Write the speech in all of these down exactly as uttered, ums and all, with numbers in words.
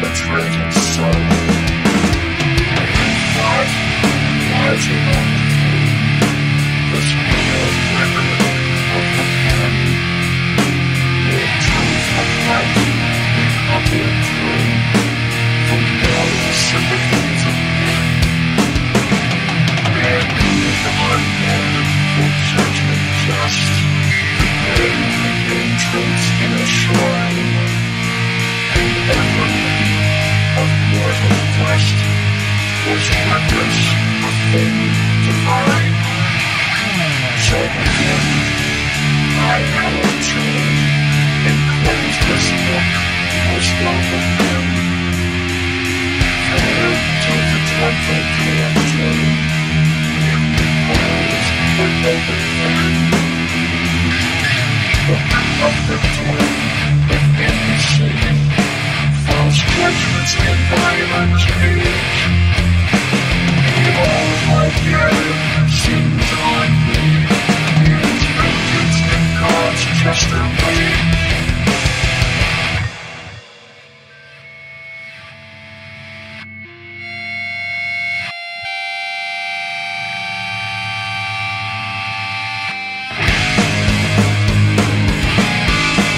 perpetrating slowly. What? Why do you want to do? The smell of river of the candy. The truth of life in upper through. From galleries and the things of men. Bear me the unended for judgment just. Prepare the entrance in a shrine. Was reckless, a thing divine. So again, I now return and close this book as one of them. Fair to the dreadful character, in the world without a thing. The of the dream of every sin, false judgments and violent change. All my narrative seems on me. It's vengeance and God's just a way. Everything you do.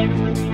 Within his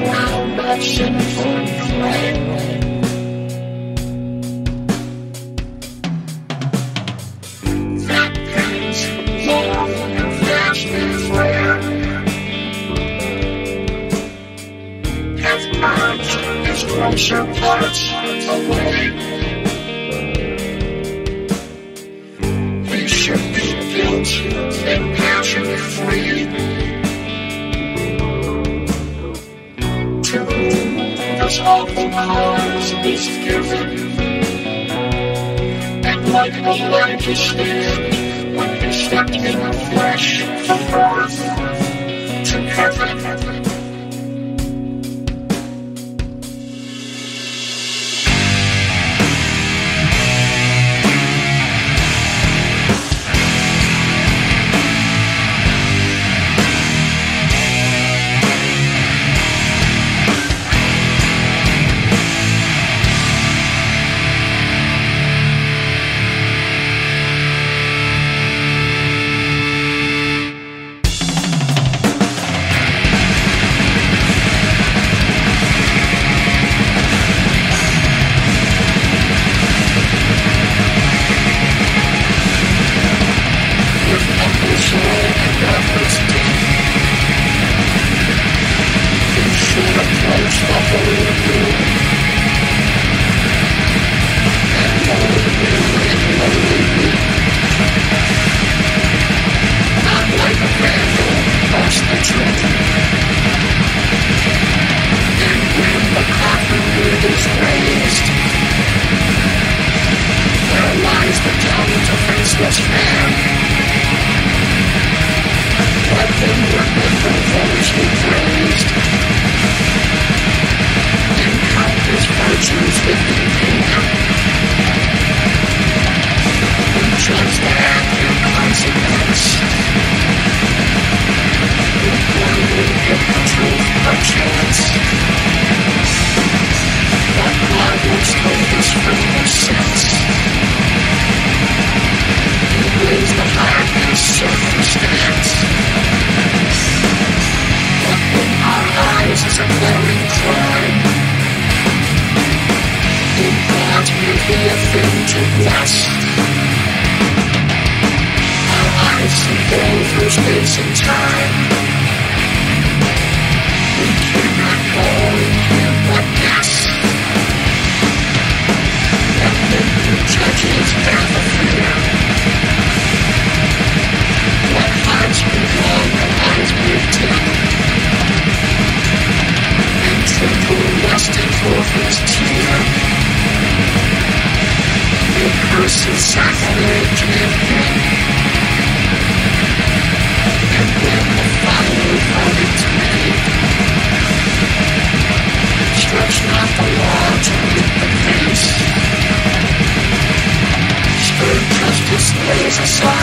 round of sinful flame. hearts away. We should be built and passion free to whom this awful power is given, and like a light is stand when he stepped in the flesh from earth to heaven. It's a